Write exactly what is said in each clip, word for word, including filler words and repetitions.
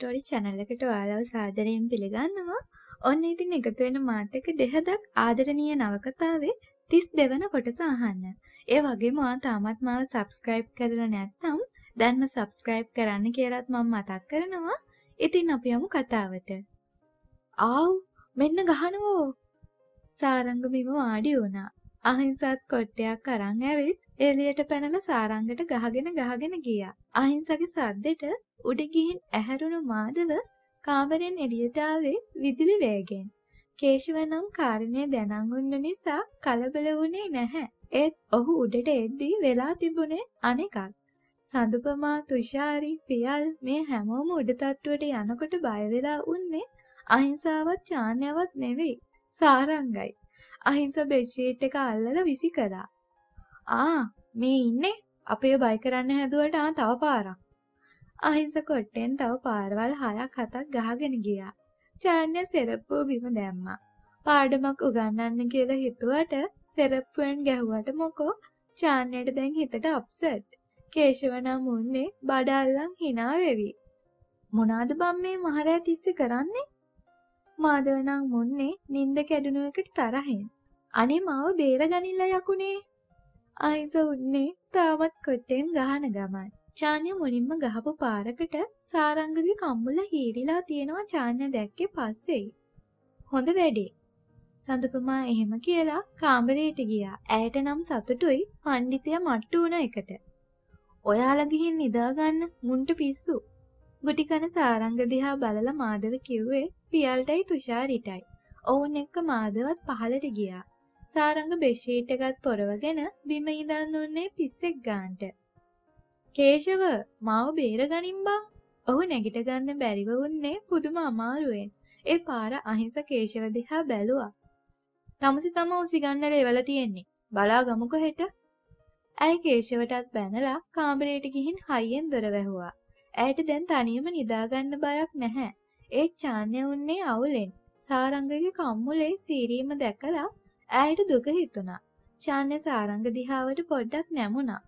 Story channel එකට ඔයාලව සාදරයෙන් පිළිගන්නවා. ඔන්න ඉතින් එකතු වෙන මාත් එක්ක දෙහදක් ආදරණීය නවකතාවේ තිස් දෙක වෙනි කොටස අහන්න. ඒ වගේම ඔයා තාමත් මාව subscribe කරලා නැත්නම් දැන්ම subscribe කරන්න කියලාත් මම මතක් කරනවා. ඉතින් අපි යමු කතාවට. ආව් මෙන්න ගහනවා. සාරංග බිම වාඩි වුණා. අහිංසත් කොට්ටයක් අරන් ඇවිත් එළියට පැනලා සාරංගට ගහගෙන ගහගෙන ගියා. අහිංසගේ සද්දෙට උඩ ගිහින් ඇහැරුණු මාදව කාමරෙන් එළියට ආවේ විදුලි වේගෙන්. කේශව නම් කාරණේ දැනගන්න නිසා කලබල වුණේ නැහැ. ඒත් ඔහු උඩට එද්දී වෙලා තිබුණේ අනෙකක්. සඳුපමා, තුෂාරි, පියල් මේ හැමෝම උඩ තට්ටුවට යනකොට බය වෙලා උන්නේ අහිංසාවත් චාන්‍යවත් නෙවෙයි සාරංගයි. අහිංසා බෙඩ්ෂීට් එක අල්ලලා විසි කරා. ආ මේ ඉන්නේ අපේ බය කරන්න හැදුවට ආ තව පාරක්. අහිංසා කොට්ටෙන් තව පාරවල් හයක් හතක් ගහගෙන ගියා. චාන්‍ය සෙරප්පුව බිම දැම්මා. පාඩමක් උගන්වන්න කියලා හිතුවට සෙරප්පුවෙන් ගැහුවට මොකෝ චාන්‍යයට දැන් හිතට අප්සෙට්. කේශව නම් උන්නේ බඩ අල්ලන් hina වෙවි. මොනවාද බම් මේ මහරෑ තිස්සේ කරන්නේ? මාදව නම් මුන්නේ නිින්ද කැඩුණු එකට තරහින්. අනේ මාව බේරගනින්න යකුනේ. අහිංසා උන්නේ තාමත් කොටෙන් ගහන ගමන්. චාන්‍ය මුලින්ම ගහපු පාරකට සාරංගගේ කම්බුල හීරිලා තියෙනවා චාන්‍ය දැක්කේ පස්සේ. හොඳ වැඩේ. සඳුපමා එහෙම කියලා කාමරයට ගියා. ඇයට නම් සතුටුයි පඬිතියා මට්ටු වුණ එකට. ඔයාලා ගිහින් නිදා ගන්න මුන්ට පිස්සු. ගුටිකන සාරංග දිහා බලලා මාදව කිව්වේ පියල්ටයි තුෂාරිටයි. ඔවුන් එක්ක මාදවත් පහළට ගියා. සාරංග බෙඩ්ෂීට් එකත් පොරවගෙන බිම ඉඳන් උන්නේ පිස්සෙක් ගන්නට. කේශව මාව බේරගනින් බං. ඔහු නැගිට ගන්න බැරිව උන්නේ පුදුම අමාරුවෙන්. ඒ පාර අහිංසා කේශව දිහා බැලුවා. තමසි තම උසි ගන්නල එවලා තියෙන්නේ. බලා ගමුක හෙට. ඇයි කේශවටත් බැනලා කාමරයට ගිහින් හයියෙන් දොර වැහුවා. ඇයට දැන් තනියම නිදා ගන්න බයක් නැහැ. ඒ චාන්‍ය උන්නේ අවුලෙන්. සාරංගගේ කම්මුලේ සීරීම දැකලා ඇයට දුක හිතුණා. චාන්‍ය සාරංග දිහාවට පොඩ්ඩක් නැමුණා.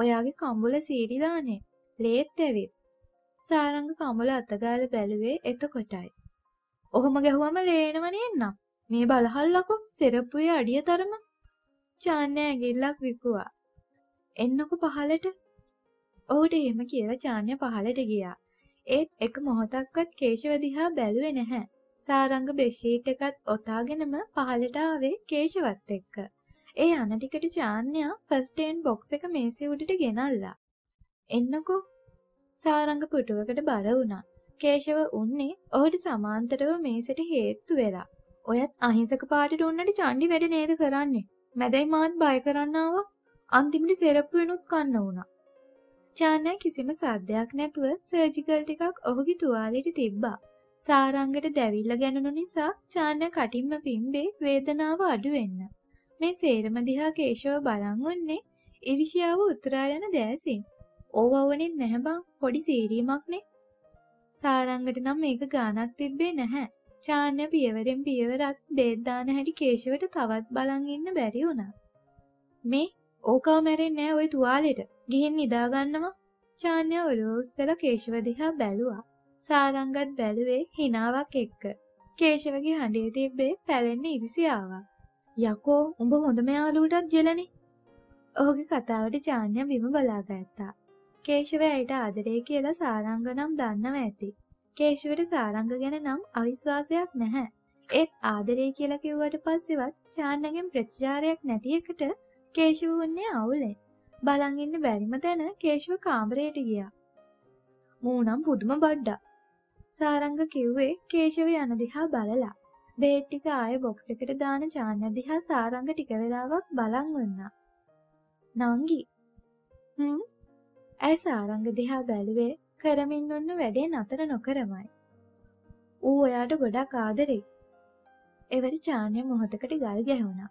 ඔයාගේ කම්බුල සීරිලානේ. ලේත් ඇවිත්. සාරංග කම්බුල අතගාලා බැලුවේ එතකොටයි. ඔහොම ගැහුවම ලේනව නෙන්නම්. මේ බලහල්ලකෝ සෙරප්පුවේ අඩිය තරම. චාන්‍ය ඇඟිල්ලක් විකුවා. එන්නකෝ පහලට. ඔහුට එහෙම කියලා චාන්‍ය පහලට ගියා. ඒත් එක මොහොතක්වත් කේශව දිහා බැලුවේ නැහැ. සාරංග බෙඩ්ෂීට් එකත් ඔතාගෙනම පහළට ආවේ කේශවත් එක්ක. ඒ අන ටිකට චාන්‍ය ෆස්ට් එයිඩ් බොක්ස් එක මේසෙ උඩට ගෙනල්ලා. එන්නකෝ. සාරංග පුටුවකට බර වුණා. කේශව උන්නේ ඔහුට සමාන්තරව මේසෙට හේතු වෙලා. ඔයත් අහිංසක පාටට උන්නට චණ්ඩි වැඩ නේද කරන්නේ? මැදයි මාත් බය කරන්න ආවා. අන්තිමට සෙරප්පු වෙනුත් කන්න වුණා. චාන්‍ය කිසිම සාධයක් නැතුව සර්ජිකල් ටිකක් ඔහුගේ තුවාලෙට තිබ්බා. සාරංගට දැවිල්ල ගැනුණු නිසා චාන්‍ය කටින්ම පිම්බේ වේදනාව අඩු වෙන්න. මේ සේරම දිහා කේශව බලන් උන්නේ ඉරිෂියාව උතුරා යන දැසින්. ඕවවුනේ නැහැ බං පොඩි සීරීමක්නේ. සාරංගට නම් මේක ගානක් තිබ්බේ නැහැ. චාන්‍ය පියවරෙන් පියවරත් බේත් දාන හැටි කේශවට තවත් බලන් ඉන්න බැරි වුණා. මේ ඕකව මැරෙන්නේ නැහැ ওই තුවාලෙට. ගිහින් නිදා ගන්නවා. චාන්‍ය ඔලෝස්සල කේශව දිහා බැලුවා. සාරංගත් බැලුවේ hinaවක් එක්ක. කේශවගේ හඬේ තිබ්බේ පැලෙන්නේ ඉරිසියාවක්. යකෝ උඹ හොඳම යාළුවටත් ජෙලනේ. ඔහුගේ කතාවට චාන්‍ය බිම බලාගත්තා. කේශව ඇයට ආදරේ කියලා සාරංග නම් දන්නව ඇති. කේශවට සාරංග ගැන නම් අවිශ්වාසයක් නැහැ. ඒත් ආදරේ කියලා කිව්වට පස්සෙවත් චාන්‍යගෙන් ප්‍රතිචාරයක් නැති එකට කේශව වුණේ අවුලෙන්. බලන් ඉන්න බැරිම තැන කේශව කාමරයට ගියා. මූණම් පුදුම බඩඩා. සාරංග කිව්වේ කේශව යන දිහා බලලා. බෙහෙත් ටික ආයේ බොක්ස් එකට දාන චාන්‍ය දිහා සාරංග ටික වෙලාවක් බලන් වුණා. නංගි. හ්ම්. ඇයි සාරංග දිහා බැලුවේ කරමින් වුණ වැඩේ නතර නොකරමයි. ඌ ඔයාට ගොඩක් ආදරේ. එවරි චාන්‍ය මොහොතකට ගල් ගැහුණා.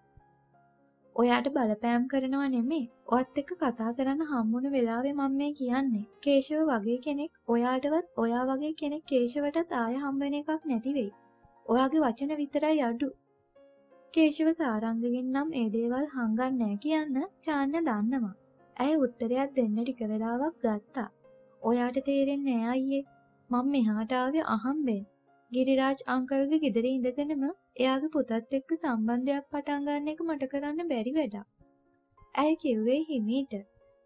ඔයාට බලපෑම් කරනවා නෙමෙයි. ඔයත් එක්ක කතා කරන්න හම්බුන වෙලාවේ මම මේ කියන්නේ. කේශව වගේ කෙනෙක් ඔයාටවත් ඔයා වගේ කෙනෙක් කේශවටත් ආය හම්බ වෙන එකක් නැති වෙයි. ඔයාගේ වචන විතරයි අඩු. කේශව සාරංගගෙන් නම් ඒ දේවල් හංගන්නේ නැහැ කියන්න චාන්‍ය දන්නවා. ඇය උත්තරයක් දෙන්න ටික වෙලාවක් ගත්තා. ඔයාට තේරෙන්නේ නැහැ අයියේ. මම මෙහාට ආවේ අහම්බෙන්. ගිරිරාජ් අංකල්ගේ ගෙදර ඉඳගෙනම එයාගේ පුතත් එක්ක සම්බන්ධයක් පටන් ගන්න එක මට කරන්න බැරි වැඩක්. ඇයි කිව්වේ හිමීට.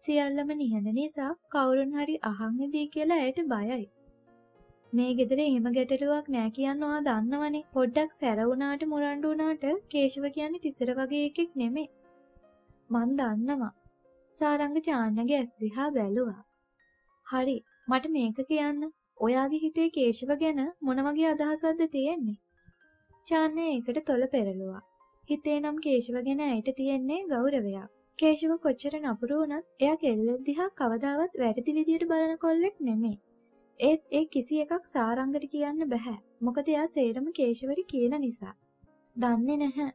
සියල්ලම නිහඬ නිසා කවුරුන් හරි අහන්නේදී කියලා ඇයට බයයි. මේ ගෙදර එහෙම ගැටලුවක් නෑ කියනවා දන්නවනේ. පොඩ්ඩක් සැර වුණාට මුරණ්ඩු වුණාට කේශව කියන්නේ තිසර වගේ එකෙක් නෙමෙයි. මන් දන්නවා. සාරංග චාන්නගේ ඇස් දිහා බැලුවා. හරි මට මේක කියන්න ඔයාගේ හිතේ කේශව ගැන මොන වගේ අදහසක්ද තියෙන්නේ? චාන්නේ ඒකට තොල පෙරළුවා. හිතේ නම් කේශව ගැන ඇයට තියෙන්නේ ගෞරවයක්. කේශව කොච්චර නපුරු වුණත් එයා කෙල්ල දිහා කවදාවත් වැරදි විදියට බලන කොල්ලෙක් නෙමෙයි. ඒත් ඒ කිසි එකක් සාරංගට කියන්න බෑ. මොකද එයා සේරම කේශවරි කියන නිසා. දන්නේ නැහැ.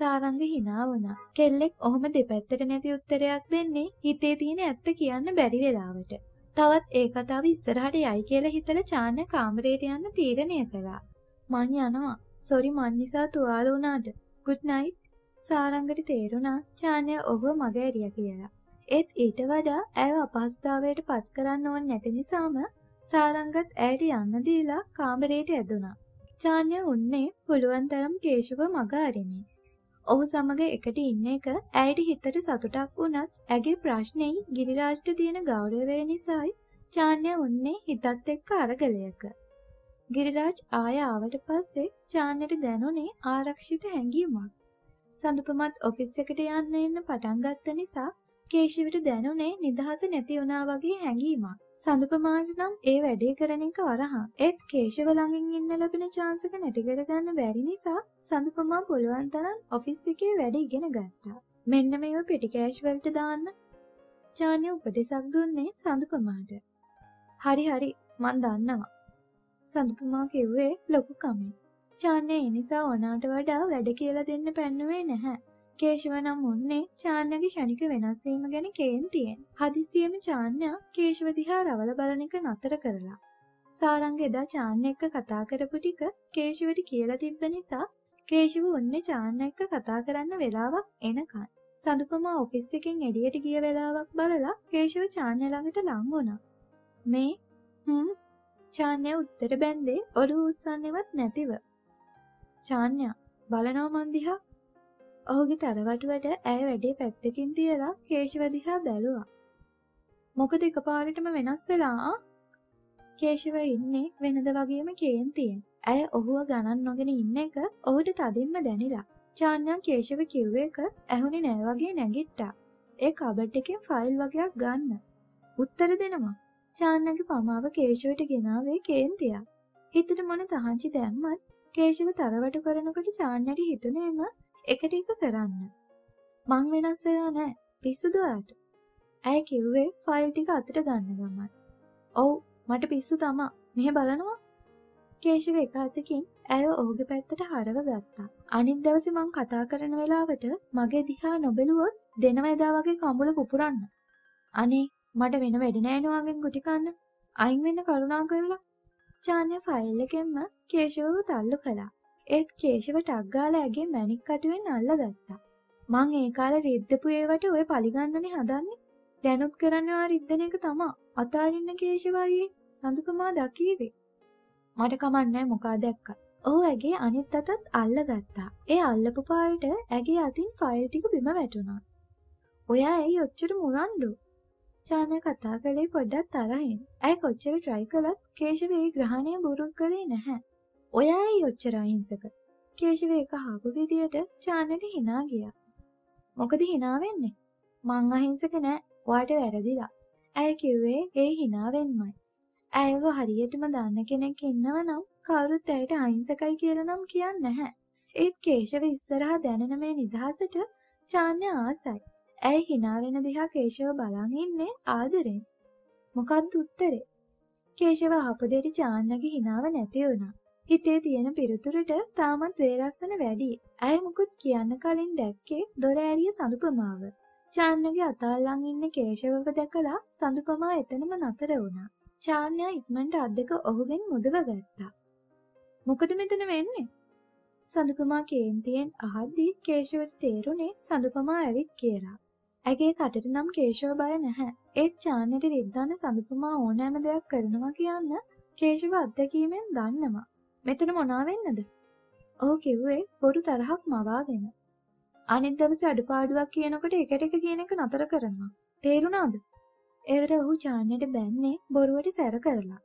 සාරංග hina වුණා. කෙල්ලෙක් ඔහොම දෙපැත්තට නැති උත්තරයක් දෙන්නේ හිතේ තියෙන ඇත්ත කියන්න බැරි වෙලාවට. තවත් ඒ කතාව ඉස්සරහට යයි කියලා හිතලා චාන්න කාමරේට යන්න තීරණය කළා. මං යනවා. සෝරි මං නිසා තුවාල වුණාට. good night. සාරංගට තේරුණා චාන්ය ඔහුව මග ඇරියා කියලා. ඒත් ඊට වඩා ඇයව අපහසුතාවයට පත් කරන්න ඕනේ නැති නිසාම සාරංගත් ඇයට යන්න දීලා කාමරේට ඇදුණා. චාන්ය උන්නේ පුළුවන් තරම් කේශව මග අරිමි. ඔහු සමග එකට ඉන්න එක ඇයිට හිතට සතුටක් වුණත් ඇගේ ප්‍රශ්නෙයි ගිරිරාජ්ට තියෙන ගෞරවය නිසායි චාන්‍ය උන්නේ හිතත් එක්ක අරගලයක. ගිරිරාජ් ආය ආවට පස්සේ චාන්‍යට දැනුනේ ආරක්ෂිත හැඟීමක්. සඳුපමත් ඔෆිස් එකට යන්න එන්න පටන් ගත්ත නිසා කේශවිට දැනුනේ නිදහස නැති වුණා වගේ හැඟීමක්. සඳුපමාට නම් ඒ වැඩේ කරන එක වරහන්. ඒත් කේශව ළඟින් ඉන්න ලැබෙන chance එක නැති කරගන්න බැරි නිසා සඳුපමා පුළුවන් තරම් ඔෆිස් එකේ වැඩ ඉගෙන ගත්තා. මෙන්න මේව පිටි කෑෂ් වලට දාන්න චාන්‍ය උපදේශක් දුන්නේ සඳුපමාට. හරි හරි මන් දන්නවා. සඳුපමා කිව්වේ ලොකු කමෙන්. චාන්‍ය ඒ නිසා ඕනාට වඩා වැඩ කියලා දෙන්න පෑන්නේ නැහැ. කේශව නම් උන්නේ චාන්නගේ ශනික වෙනස් වීම ගැන කේන්තියෙන්. හදිසියෙම චාන්‍ය කේශව දිහා රවල බලන එක නතර කරලා. සාරංග එදා චාන්‍ය එක්ක කතා කරපු ටික කේශවට කියලා තිබ්බ නිසා කේශව උන්නේ චාන්‍ය එක්ක කතා කරන්න වෙලාවක් එනකන්. සඳුපමා ඔෆිස් එකෙන් එළියට ගිය වෙලාවක් බලලා කේශව චාන්‍ය ළඟට ලං වුණා. මේ හ්ම් චාන්‍ය උත්තර බැන්දේ ඔළුව උස්සන්නේවත් නැතිව. චාන්‍ය බලනවා මන් දිහා. ඔහුගේ තරවටුවට ඇය වැඩේ පැත්තකින් තියලා කේශව දිහා බැලුවා. මොකද එකපාරටම වෙනස් වෙලා කේශව ඉන්නේ වෙනද වගේම කේන්තියෙන්. ඇය ඔහුව ගණන් නොගෙන ඉන්න එක ඔහුට තදින්ම දැනිලා. චාන්‍යා කේශව කිව්ව එක ඇහුනේ නෑ වගේ නැගිට්ටා. ඒ කබඩ් එකෙන් ෆයිල් වගේක් ගන්න. උත්තර දෙනවා. චාන්‍යාගේ පමාව කේශවට ගෙනාවේ කේන්තියා. හිතට මොන තහංචි දැම්මත් කේශව තරවටු කරනකොට චාන්‍යාට හිතුනේම එකට එක කරන්න. මං වෙනස් වෙලා නැහැ. පිස්සුද ඔයාට? ඇයි කිව්වේ ෆයිල් ටික අතට ගන්න ගමන්. ඔව් මට පිස්සු තමා. මෙහෙ බලනවා. කේශව එක අතකින් ඇයව ඔහුගේ පැත්තට හරව ගත්තා. අනිත් දවසේ මං කතා කරන වෙලාවට මගේ දිහා නොබෙලුවොත් දෙනවා එදා වගේ කඹුල පුපුරන්න. අනේ මට වෙන වැඩ නැහැ නෝගෙන් ගුටි කන්න. අයින් වෙන්න කරුණාකරලා. චාන්‍ය ෆයිල් එකෙන්ම කේශවව තල්ලු කළා. ඒත් කේශව ටක් ගාලා ඇගේ මැණික් කටුවෙන් අල්ලගත්තා. මං ඒ කාලේ රිද්දපු ඒවට ඔය පලිගන්නනේ හදන්නේ. දැනුත් කරනවා රිද්දන එක තමා. අතාරින්න කේශවයි සඳුපමා දකීවේ. මට කමන්නේ මොකා දැක්කත්. ඔහු ඇගේ අනිත් අතත් අල්ලගත්තා. ඒ අල්ලපු පායට ඇගේ අතින් ෆයිල් ටික බිම වැටුණා. ඔයා ඇයි ඔච්චර මුරණ්ඩු? චාන්‍ය කතා කළේ පොඩ්ඩක් තරහින්. ඇය කොච්චර try කළත් කේශව ඒ ග්‍රහණය බොරු කරේ නැහැ. ඔයා ඇයි ඔච්චර අහිංසක? කේශව එක අහපු විදියට චාන්නට hina ගියා. මොකද hina වෙන්නේ? මං අහිංසක නෑ. ඔයාට වැරදිලා. ඇය කිව්වේ ඒ hina වෙන්නමයි. ඇයව හරියටම දන්න කෙනෙක් ඉන්නව නම් කවුරුත් ඇයට අහිංසකයි කියලා නම් කියන්නේ නැහැ. ඒත් කේශව ඉස්සරහා දැනෙන මේ නිදහසට චාන්‍ය ආසයි. ඇය hina වෙන දිහා කේශව බලන් ඉන්නේ ආදරෙන්. මොකද්ද උත්තරේ? කේශව අහපු දෙයට චාන්නගේ hinaව නැති වුණා. හිතේ තියෙන පිරුතුරට තාමත් වේලස්සන වැඩි. ඇය මුකුත් කියන්න කලින් දැක්කේ දොර ඇරිය සඳුපමාව. චාන්නගේ අතල්ලන් ඉන්න කේශවව දැකලා සඳුපමා එතනම නතර වුණා. චාන්‍යා ඉක්මනට අත් දෙක ඔහුගෙන් මුදව ගත්තා. මොකද මෙතන වෙන්නේ? සඳුපමා කේන්තියෙන් අහද්දී කේශවට තේරුනේ සඳුපමා ඇවිත් කියලා. ඇගේ කටට නම් කේශව බය නැහැ. ඒත් චාන්නට රිද්දන්න සඳුපමා ඕනෑම දෙයක් කරනවා කියන්න ශ්‍රේෂ්ඨව අත්දැකීමෙන් දන්නවා. මෙතන මොනවා වෙන්නද? ඔහු කිව්වේ පොඩු තරහක් මවාගෙන. අනිත් දවසේ අඩපාඩුවක් කියනකොට එකට එක කියන එක නතර කරනවා. තේරුණාද? ඒවර ඔහු චාන්නට බැන්නේ බොරුවට සැර කරලා.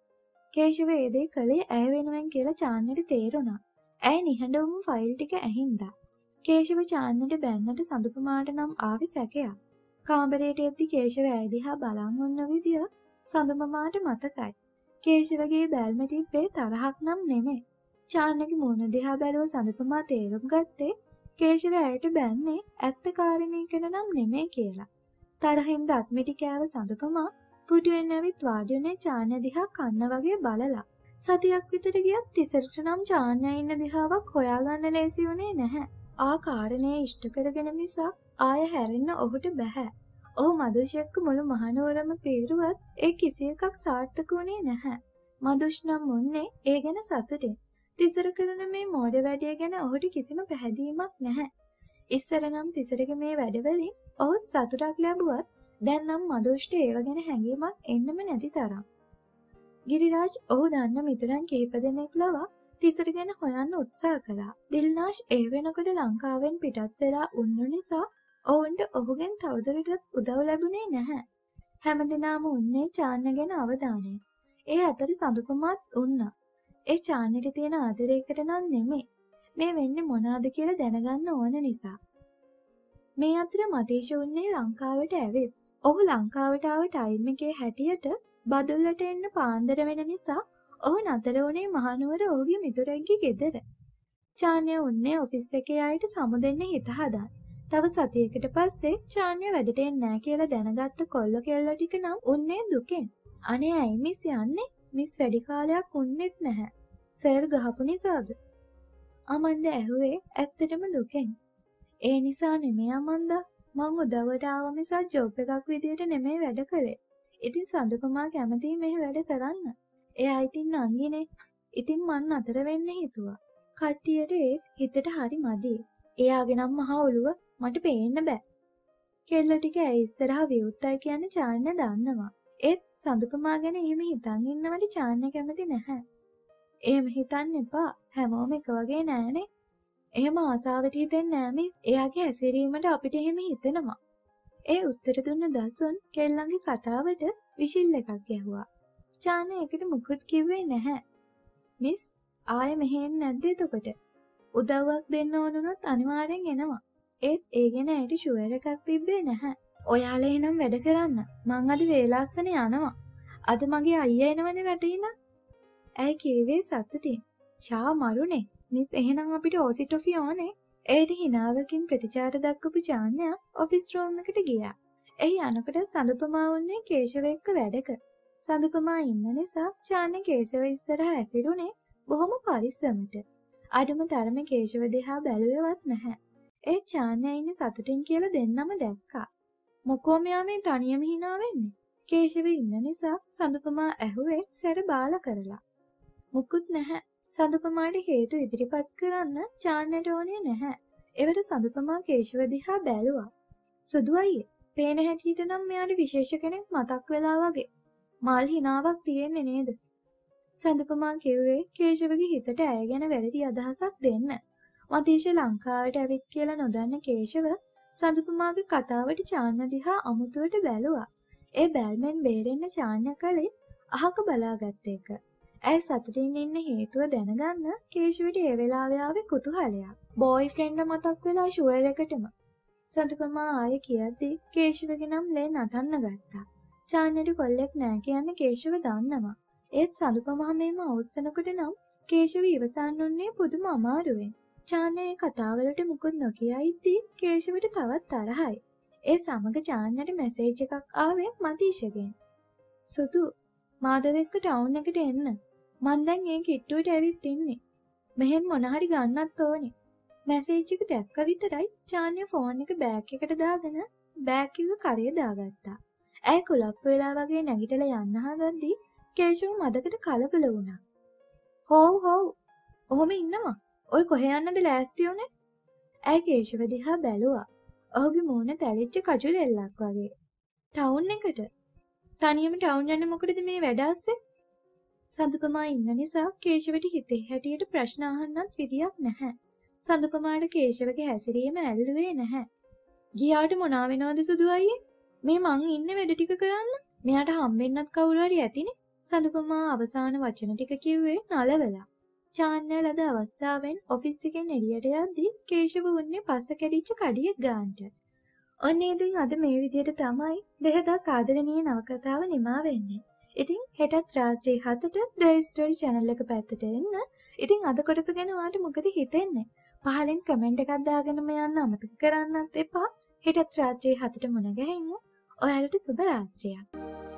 කේශව ඒ දේ කළේ ඇය වෙනුවෙන් කියලා චාන්නට තේරුණා. ඇය නිහඬවම ෆයිල් ටික ඇහිඳා. කේශව චාන්නට බැන්නට සඳුපමාට නම් ආවි සැකයක්. කාමරයට එද්දි කේශව ඇය දිහා බලන් වුණ විදිය සඳුපමාට මතකයි. කේශවගේ බැල්ම තිබ්බේ තරහක් නම් නෙමෙයි. චාන්නගේ මූණ දිහා බැලුව සඳුපමා තේරුම් ගත්තේ කේශව ඇයට බැන්නේ ඇත්ත කාරණේ කියලා නම් නෙමෙයි කියලා. තරහින් දත් මිටි කෑව සඳුපමා පුටුවෙන් ඇවිත් වාඩි වුණේ චාන්න දිහා කන්න වගේ බලලා. සතියක් විතර ගියත් තිසරට නම් චාන්න ඉන්න දිහාවක් හොයාගන්න ලේසි වුණේ නැහැ. ආ කාරණේ ඉෂ්ට කරගෙන මිසක් ආය හැරෙන්න ඔහුට බෑ. ඔහු මදුෂ් එක්ක මුළු මහනුවරම පීරුවත් ඒ කිසි එකක් සාර්ථක වුණේ නැහැ. මදුෂ් නම් මුන්නේ ඒ ගැන සතුටින්. තිසර කරන මේ මෝඩ වැඩිය ගැන ඔහුට කිසිම පැහැදීමක් නැහැ. ඉස්සර නම් තිසරගේ මේ වැඩවලින් ඔහුත් සතුටක් ලැබුවත් දැන් නම් මදුෂ්ට ඒව ගැන හැඟීමක් එන්නම නැති තරම්. ගිරිරාජ් ඔහු දන්න මිතුරන් කිහිප දෙනෙක් ලවා තිසර ගැන හොයන්න උත්සාහ කළා. දිල්නාෂ් ඒ වෙනකොට ලංකාවෙන් පිටත් වෙලා උන්න නිසා ඔවුන්ට ඔහුගෙන් තවදුරටත් උදව් ලැබුණේ නැහැ. හැමදෙනාම උන්නේ චාන්න ගැන අවධානයෙන්. ඒ අතර සඳුපමාත් උන්නා. ඒ චාන්නට තියෙන ආදරයකට නම් නෙමෙයි. මේ වෙන්නේ මොනවාද කියලා දැනගන්න ඕන නිසා. මේ අතර මතීෂ උන්නේ ලංකාවට ඇවිත්. ඔහු ලංකාවට ආව ටයිම් එකේ හැටියට බදුල්ලට එන්න පාන්දර වෙන නිසා ඔහු නතර වුණේ මහනුවර ඔහුගේ මිතුරෙක්ගේ ගෙදර. චාන්‍ය උන්නේ ඔෆිස් එකේ අයට සමු දෙන්න හිත හදා. තව සතියකට පස්සේ චාන්‍ය වැඩට එන්නේ නැහැ කියලා දැනගත්ත කොල්ල කෙල්ල ටික නම් උන්නේ දුකෙන්. අනේ ඇයි මිස් යන්නේ? මිස් වැඩි කාලයක් උන්නේත් නැහැ. සර් ගහපු නිසාද? අමන්ද ඇහුවේ ඇත්තටම දුකෙන්. ඒ නිසා නෙමෙයි අමන්ද, මං උදව්වට ආව නිසා ජොබ් එකක් විදියට නෙමෙයි වැඩ කළේ. ඉතින් සඳුපමා කැමතියි මේ වැඩ කරන්න. එයා ඉතින් නංගිනේ. ඉතින් මං නතර වෙන්න හිතුවා. කට්ටියට ඒත් හිතට හරි මදි. එයාගේ නම් මහා ඔළුව මට පේන්න බෑ. කෙල්ල ටික ඇයි ඉස්සරහා විවුර්තයි කියන්නේ චාන්න දන්නවා. ඒත් සඳුපමා ගැන එහෙම හිතන් ඉන්නවට චාන්න කැමති නැහැ. එහෙම හිතන්න එපා. හැමෝම එක වගේ නෑනේ. එහෙම ආසාවට හිතෙන්නේ නෑ මිස්. එයාගේ ඇසිරීමට අපිට එහෙම හිතෙනවා. ඒ උත්තර දුන්න දසුන් කෙල්ලන්ගේ කතාවට විසිල් එකක් ගැහුවා. චාන ඒකට මුකුත් කිව්වේ නැහැ. මිස් ආයේ මෙහෙන් නැද්ද එතකොට? උදව්වක් දෙන්න ඕන වුණොත් අනිවාර්යෙන් එනවා. ඒත් ඒ ගැන ඇයිට ෂුවර් එකක් තිබ්බේ නැහැ. ඔයාලා එනම් වැඩ කරන්න. මං අද වේලාස්සනේ යනවා. අද මගේ අයියා එනවනේ රටේ ඉඳන්. ඇයි කිව්වේ සතුටින්. ෂා මරුනේ. මිස් එහෙනම් අපිට ඕසි ටොෆි ඕනේ. ඒට හිනාවකින් ප්‍රතිචාර දක්වපු චාන්‍ය ඔෆිස් රූම් එකට ගියා. එහි අනකට සඳුපමා වුණේ කේශව එක්ක වැඩක. සඳුපමා ඉන්න නිසා චාන්‍ය කේශව ඉස්සරහා ඇසිරුනේ බොහොම පරිස්සමට. අඩුම තරමේ කේශව දිහා බැලුවේවත් නැහැ. ඒ චාන්‍ය ඉන්නේ සතුටින් කියලා දෙන්නම දැක්කා. මොකෝ මෙයා මේ තනියම hina වෙන්නේ. කේශව ඉන්න නිසා සඳුපමා ඇහුවේ සැර බාල කරලා. මුකුත් නැහැ. සඳුපමාට හේතු ඉදිරිපත් කරන්න චාන්නට ඕනේ නැහැ. ඒවට සඳුපමා කේශව දිහා බැලුවා. සුදු අයියේ පේන හැටියට නම් මෙයාට විශේෂ කෙනෙක් මතක් වෙලා වගේ. මල් හිනාවක් තියෙන්නේ නේද? සඳුපමා කිව්වේ කේශවගේ හිතට ඇය ගැන වැරදි අදහසක් දෙන්න. මතීෂ ලංකාවට ඇවිත් කියලා නොදන්න කේශව සඳුපමාගේ කතාවට චාන්න දිහා අමුතුවට බැලුවා. ඒ බැල්මෙන් බේරෙන්න චාන්න කලේ අහක බලාගත්ත එක. ඇය සතුටින් ඉන්න හේතුව දැනගන්න කේශවට ඒ වෙලාවේ ආවේ කුතුහලයක්. බොයිෆ්‍රෙන්ඩ්ව මතක් වෙලා ෂුවර් එකටම. සඳුපමා ආයෙ කියද්දී කේශවගේ නම් ලේ නටන්න ගත්තා. චාන්නට කොල්ලෙක් නෑ කියන්නේ කේශව දන්නවා. ඒත් සඳුපමා මේම අවසනකට නම් කේශව ඉවසන්න උන්නේ පුදුම අමාරුවෙන්. චාන්නේ කතාවලට මුකුත් නොකිය ඉද්දී කේශවට තවත් තරහයි. ඒ සමග චාන්නට මැසේජ් එකක් ආවේ මතීෂගෙන්. සුදු මාධව එක්ක ටවුන් එකට එන්න. මන් දැන් ඒ කිට්ටුවට ඇවිත් ඉන්නේ. මෙහෙන් මොන හරි ගන්නත් ඕනේ. මැසේජ් එක දැක්ක විතරයි චාන්‍ය ෆෝන් එක බෑග් එකට දාගෙන බෑග් එක කරේ දාගත්තා. ඇය කුලප්පු වෙලා වගේ නැගිටලා යන්න හදද්දී කේශව මදකට කලබල වුණා. "හොව් හොව්. ඔහොම ඉන්නවා. ඔය කොහේ යන්නද ලෑස්ති උනේ?" ඇය කේශව දිහා බැලුවා. ඔහුගේ මූණ තැලිච්ච කජුලෙල්ලක් වගේ. "ටවුන් එකට. තනියම ටවුන් යන්න මොකටද මේ වැඩ ආස්සේ?" සඳුපමා ඉන්න නිසා කේශවට හිතේ හැටියට ප්‍රශ්න අහන්නත් විදියක් නැහැ. සඳුපමාට කේශවගේ හැසිරීම ඇල්ලුවේ නැහැ. ගියාට මොනවා වෙනවද සුදු අයියේ? මේ මං ඉන්නේ වැඩ ටික කරන්න. මෙයාට හම්බෙන්නත් කවුරු හරි ඇතිනේ. සඳුපමා අවසාන වචන ටික කිව්වේ නලවලා. චාන්‍ය ලද අවස්ථාවෙන් ඔෆිස් එකෙන් එළියට යද්දී කේශව වුණේ පස්ස කැඩිච්ච කඩියක් ගන්නට. ඔන්නේ ඉතින් අද මේ විදියට තමයි දෙහදා ආදරණීය නවකතාව නිමා වෙන්නේ. ඉතින් හෙටත් රාත්‍රී හතට The Story channel එක පැත්තට එන්න. ඉතින් අද කොටස ගැන ඔයාට මොකද හිතෙන්නේ? පහලින් කමෙන්ට් එකක් දාගෙනම යන්න අමතක කරන්නත් එපා. හෙටත් රාත්‍රී හතට මුණ ගැහිමු. ඔයාලට සුබ රාත්‍රියක්.